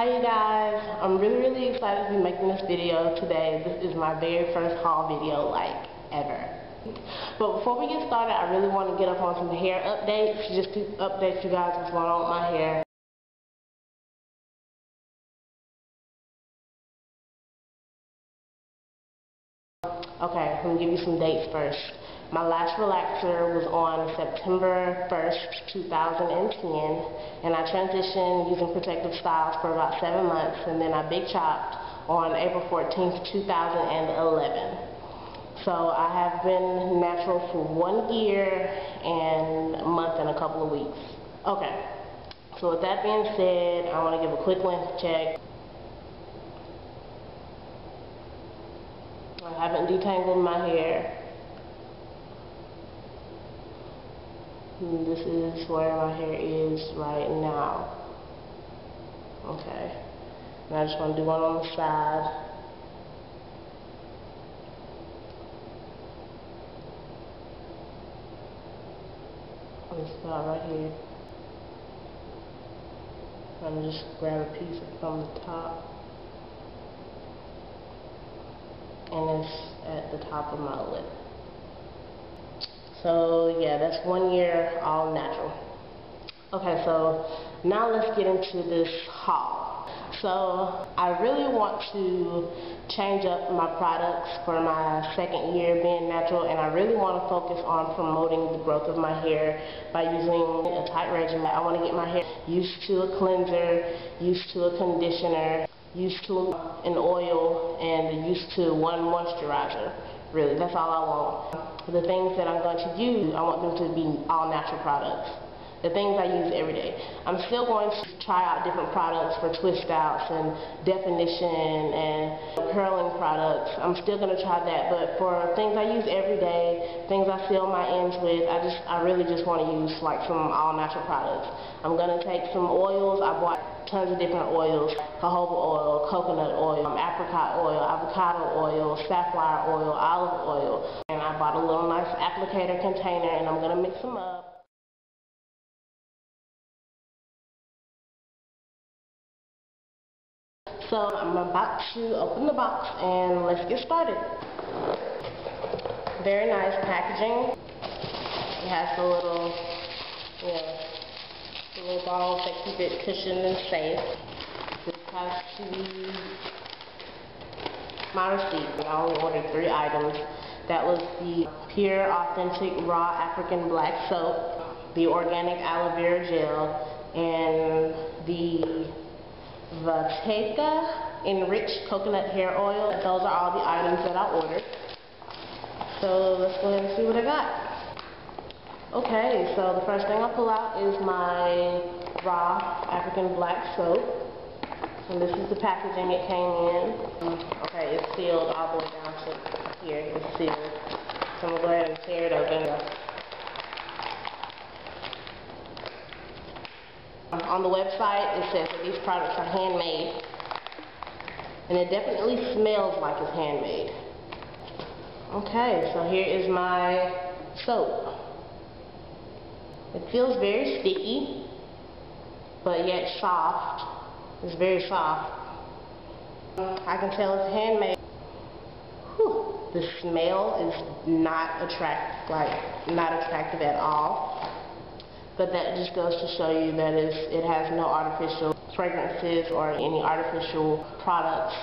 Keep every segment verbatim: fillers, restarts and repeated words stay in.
Hi you guys, I'm really really excited to be making this video today. This is my very first haul video like ever. But before we get started, I really want to get up on some hair updates, just to update you guys what's going on with my hair. Okay, let me give you some dates first. My last relaxer was on September first, two thousand ten, and I transitioned using protective styles for about seven months, and then I big chopped on April fourteenth, two thousand eleven. So I have been natural for one year and a month and a couple of weeks. Okay, so with that being said, I want to give a quick length check. I haven't detangled my hair. This is where my hair is right now. Okay. And I just want to do one on the side. It's about right here. I'm just grab a piece from the top. And it's at the top of my lip. So yeah, that's one year all natural. Okay, so now let's get into this haul. So I really want to change up my products for my second year being natural, and I really want to focus on promoting the growth of my hair by using a tight regimen. I want to get my hair used to a cleanser, used to a conditioner, used to an oil, and used to one moisturizer. Really, that's all I want. The things that I'm going to use, I want them to be all natural products. The things I use every day. I'm still going to try out different products for twist outs and definition and curling products. I'm still going to try that, but for things I use every day, things I seal my ends with, I just, I really just want to use like some all natural products. I'm going to take some oils. I bought tons of different oils, jojoba oil, coconut oil, apricot oil, avocado oil, safflower oil, olive oil, and I bought a little nice applicator container, and I'm going to mix them up. So I'm about to open the box and let's get started. Very nice packaging. It has the little, yeah, little balls that keep it cushioned and safe. This has to be my receipt. I only ordered three items. That was the pure, authentic, raw African Black Soap, the organic aloe vera gel, and the Vatika enriched coconut hair oil. Those are all the items that I ordered. So let's go ahead and see what I got. Okay, so the first thing I pull out is my raw African Black Soap, and this is the packaging it came in. Okay, it's sealed all the way down to here. It's sealed, so I'm going to go ahead and tear it open. On the website, it says that these products are handmade, and it definitely smells like it's handmade. Okay, so here is my soap. It feels very sticky, but yet soft. It's very soft. I can tell it's handmade. Whew. The smell is not attractive, like not attractive at all. But that just goes to show you that it's, it has no artificial fragrances or any artificial products.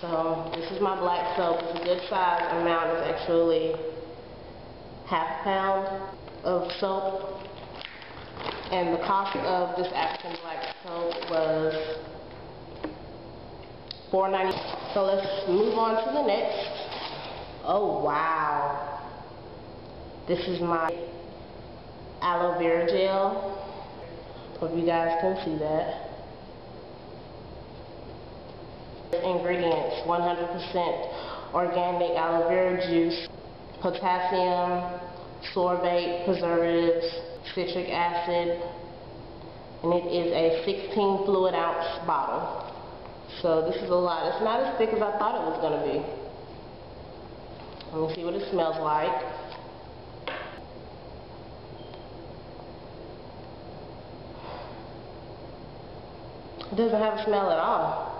So this is my black soap. It's a good size amount. It's actually half a pound of soap. And the cost of this African Black Soap was four ninety-nine. So let's move on to the next. Oh wow. This is my aloe vera gel. Hope you guys can see that. Ingredients: one hundred percent organic aloe vera juice, potassium, sorbate, preservatives, citric acid, and it is a sixteen fluid ounce bottle. So this is a lot. It's not as thick as I thought it was going to be. Let me see what it smells like. It doesn't have a smell at all.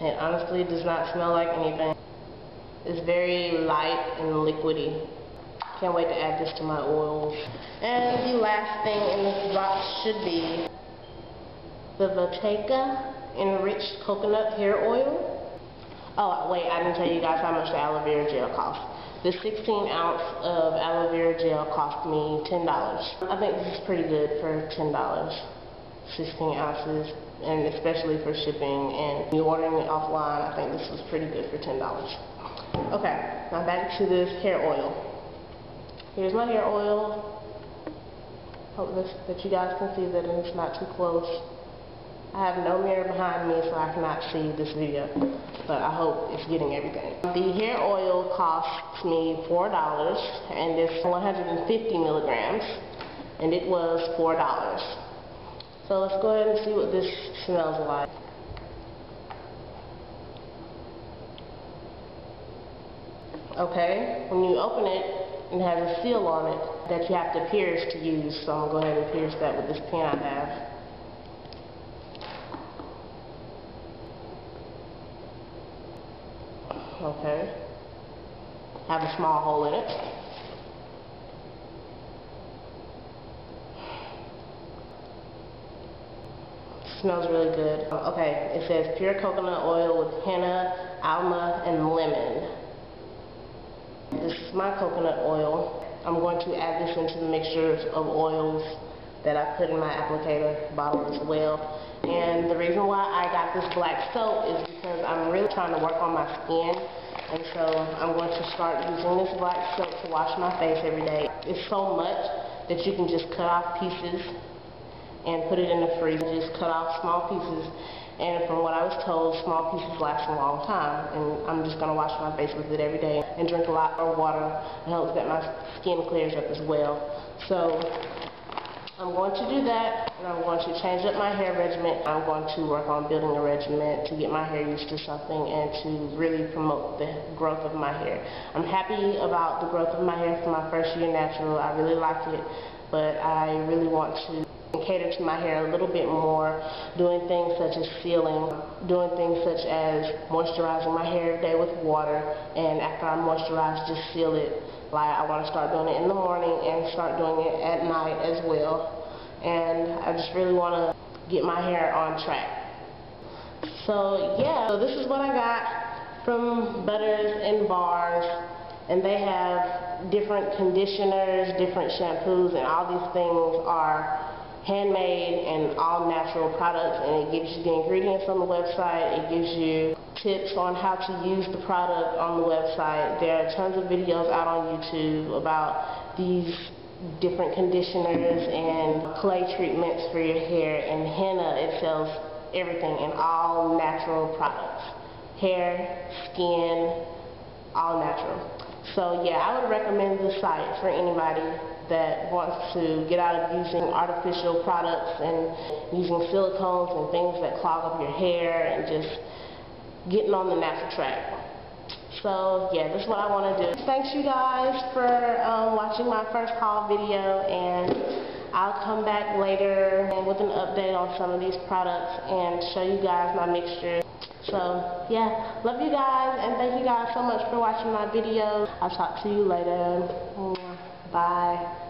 And it honestly does not smell like anything. It's very light and liquidy. Can't wait to add this to my oils. And the last thing in this box should be the Vatika Enriched Coconut Hair Oil. Oh, wait, I didn't tell you guys how much the aloe vera gel costs. The sixteen ounce of aloe vera gel cost me ten dollars. I think this is pretty good for ten dollars. sixteen ounces, and especially for shipping and you ordering it offline, I think this was pretty good for ten dollars. Okay, now back to this hair oil. Here's my hair oil. Hope this, that you guys can see that it's not too close. I have no mirror behind me, so I cannot see this video, but I hope it's getting everything. The hair oil costs me four dollars, and it's one hundred fifty milligrams, and it was four dollars. So let's go ahead and see what this smells like. Okay, when you open it, it has a seal on it that you have to pierce to use, so I'm going to go ahead and pierce that with this pen I have. Okay, I have a small hole in it. Smells really good. Okay, it says pure coconut oil with henna, alma, and lemon. This is my coconut oil. I'm going to add this into the mixtures of oils that I put in my applicator bottle as well. And the reason why I got this black soap is because I'm really trying to work on my skin. And so I'm going to start using this black soap to wash my face every day. It's so much that you can just cut off pieces and put it in the freezer, just cut off small pieces, and from what I was told, small pieces last a long time, and I'm just going to wash my face with it every day and drink a lot of water. It helps that my skin clears up as well. So I'm going to do that, and I'm going to change up my hair regimen. I'm going to work on building a regimen to get my hair used to something and to really promote the growth of my hair. I'm happy about the growth of my hair for my first year natural. I really like it, but I really want to cater to my hair a little bit more, doing things such as sealing, doing things such as moisturizing my hair every day with water, and after I moisturize, just seal it. Like, I want to start doing it in the morning and start doing it at night as well, and I just really want to get my hair on track. So yeah, so this is what I got from Butters-N-Bars, and they have different conditioners, different shampoos, and all these things are handmade and all natural products, and it gives you the ingredients on the website. It gives you tips on how to use the product on the website. There are tons of videos out on YouTube about these different conditioners and clay treatments for your hair, and henna. It sells everything in all natural products. Hair, skin, all natural. So yeah, I would recommend the site for anybody that wants to get out of using artificial products and using silicones and things that clog up your hair and just getting on the natural track. So yeah, this is what I want to do. Thanks you guys for um, watching my first haul video, and I'll come back later with an update on some of these products and show you guys my mixture. So yeah, love you guys, and thank you guys so much for watching my videos. I'll talk to you later. Bye.